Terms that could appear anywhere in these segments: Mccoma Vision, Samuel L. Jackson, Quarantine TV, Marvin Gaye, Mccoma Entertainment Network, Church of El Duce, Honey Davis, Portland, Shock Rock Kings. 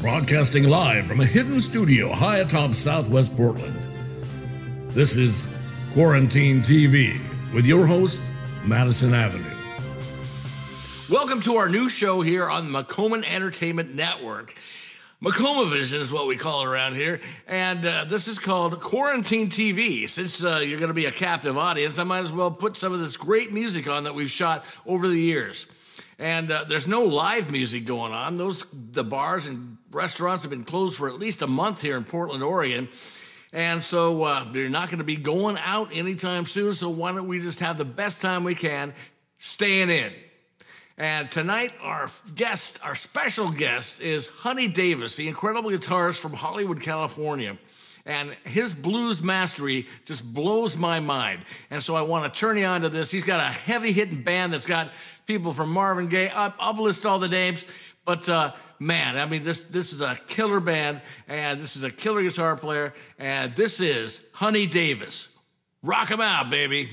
broadcasting live from a hidden studio high atop Southwest Portland. This is Quarantine TV with your host, Madison Avenue. Welcome to our new show here on the Mccoma Entertainment Network. Mccoma Vision is what we call it around here, and this is called Quarantine TV. Since you're going to be a captive audience, I might as well put some of this great music on that we've shot over the years. And there's no live music going on. The bars and restaurants have been closed for at least a month here in Portland, Oregon. And so they're not going to be going out anytime soon, so why don't we just have the best time we can staying in. And tonight, our special guest is Honey Davis, the incredible guitarist from Hollywood, California. And his blues mastery just blows my mind. And so I want to turn you on to this. He's got a heavy-hitting band that's got people from Marvin Gaye. I'll list all the names. But, man, I mean, this is a killer band, and this is a killer guitar player. And this is Honey Davis. Rock 'em out, baby.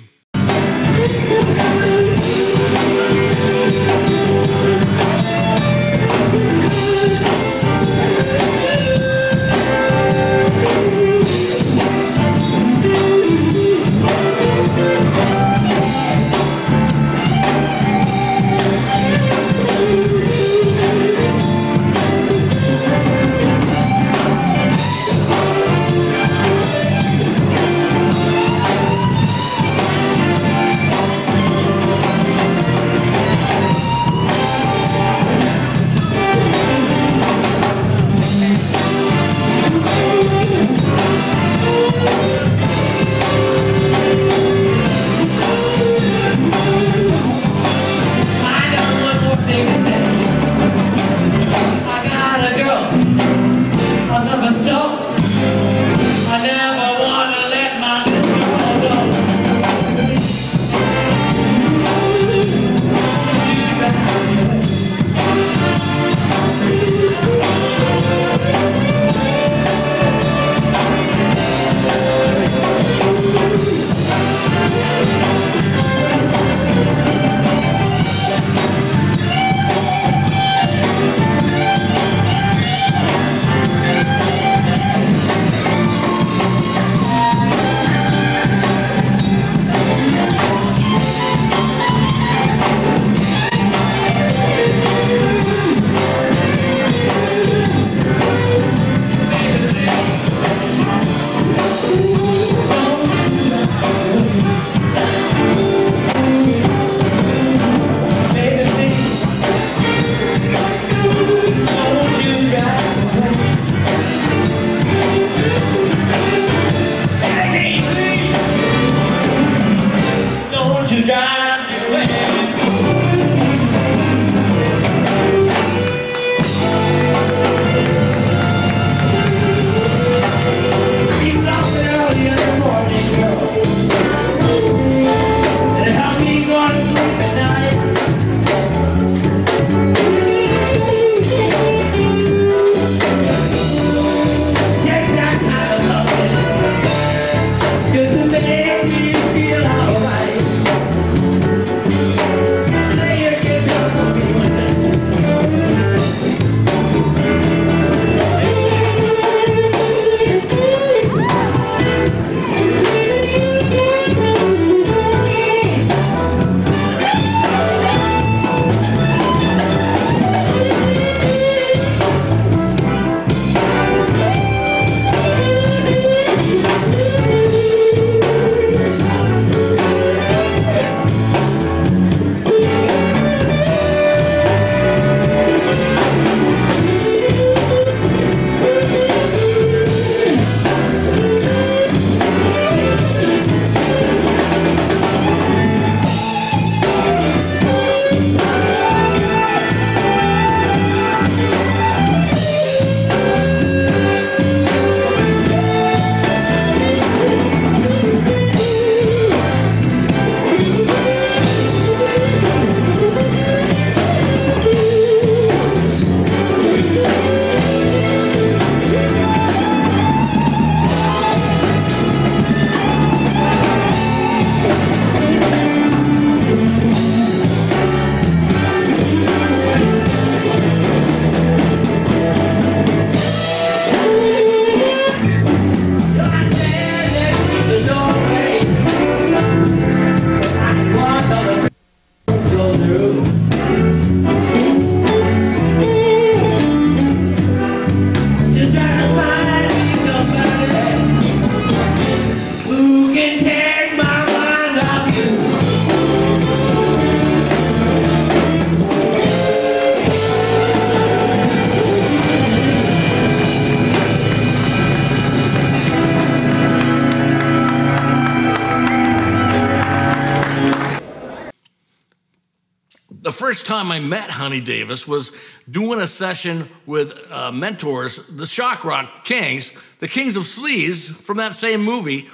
first time I met Honey Davis was doing a session with mentors, the Shock Rock Kings, the Kings of Sleaze from that same movie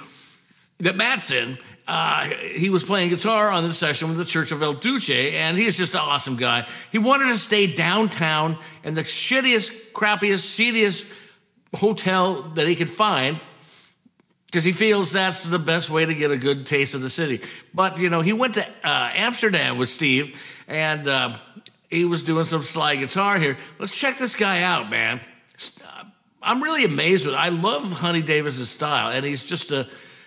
that Matt's in. He was playing guitar on this session with the Church of El Duce, and he's just an awesome guy. He wanted to stay downtown in the shittiest, crappiest, seediest hotel that he could find because he feels that's the best way to get a good taste of the city. But, you know, he went to Amsterdam with Steve, and he was doing some slide guitar here. Let's check this guy out, man. I'm really amazed with it. I love Honey Davis's style, and he's just a...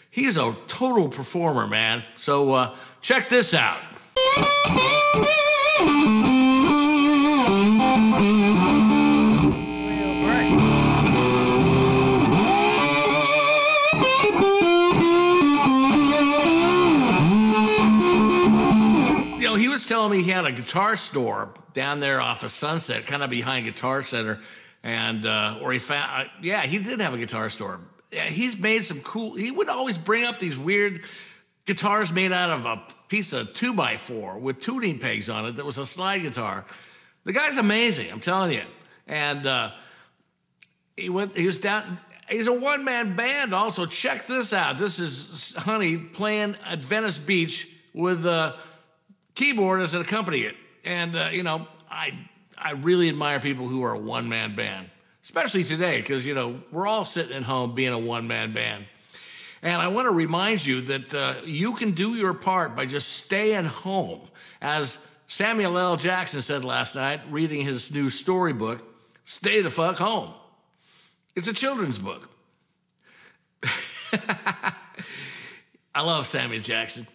He's a total performer, man. So check this out. You know, he was telling me he had a guitar store down there off of Sunset, kind of behind Guitar Center, and or he found, yeah, he did have a guitar store. Yeah, he's made some cool... He would always bring up these weird guitars made out of a piece of 2x4 with tuning pegs on it that was a slide guitar. The guy's amazing, I'm telling you. And he was down... He's a one-man band also. Check this out. This is Honey playing at Venice Beach with a keyboard as an accompaniment. And, you know, I really admire people who are a one-man band. Especially today, because, you know, we're all sitting at home being a one-man band. And I want to remind you that you can do your part by just staying home. As Samuel L. Jackson said last night, reading his new storybook, stay the fuck home. It's a children's book. I love Samuel Jackson.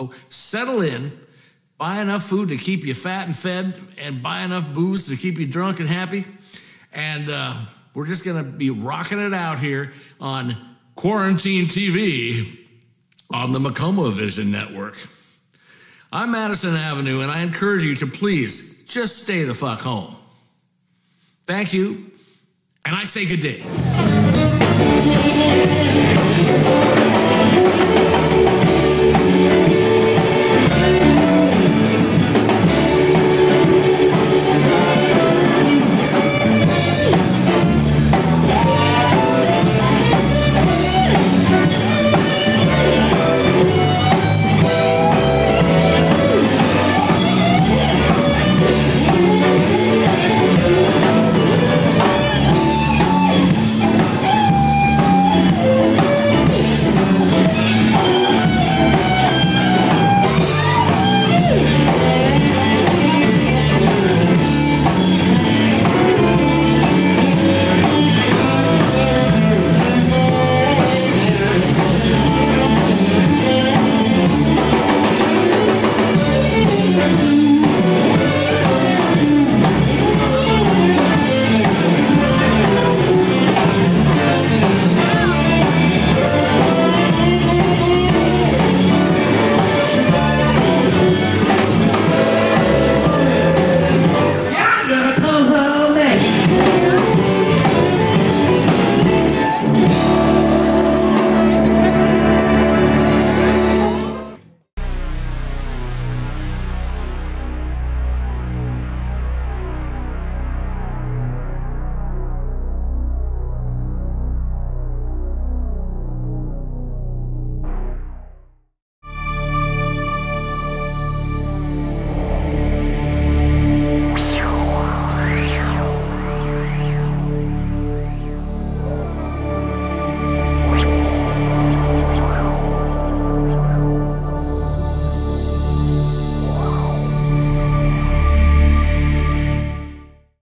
So settle in, buy enough food to keep you fat and fed, and buy enough booze to keep you drunk and happy. And we're just going to be rocking it out here on Quarantine TV on the Mccoma Vision Network. I'm Madison Avenue, and I encourage you to please just stay the fuck home. Thank you, and I say good day.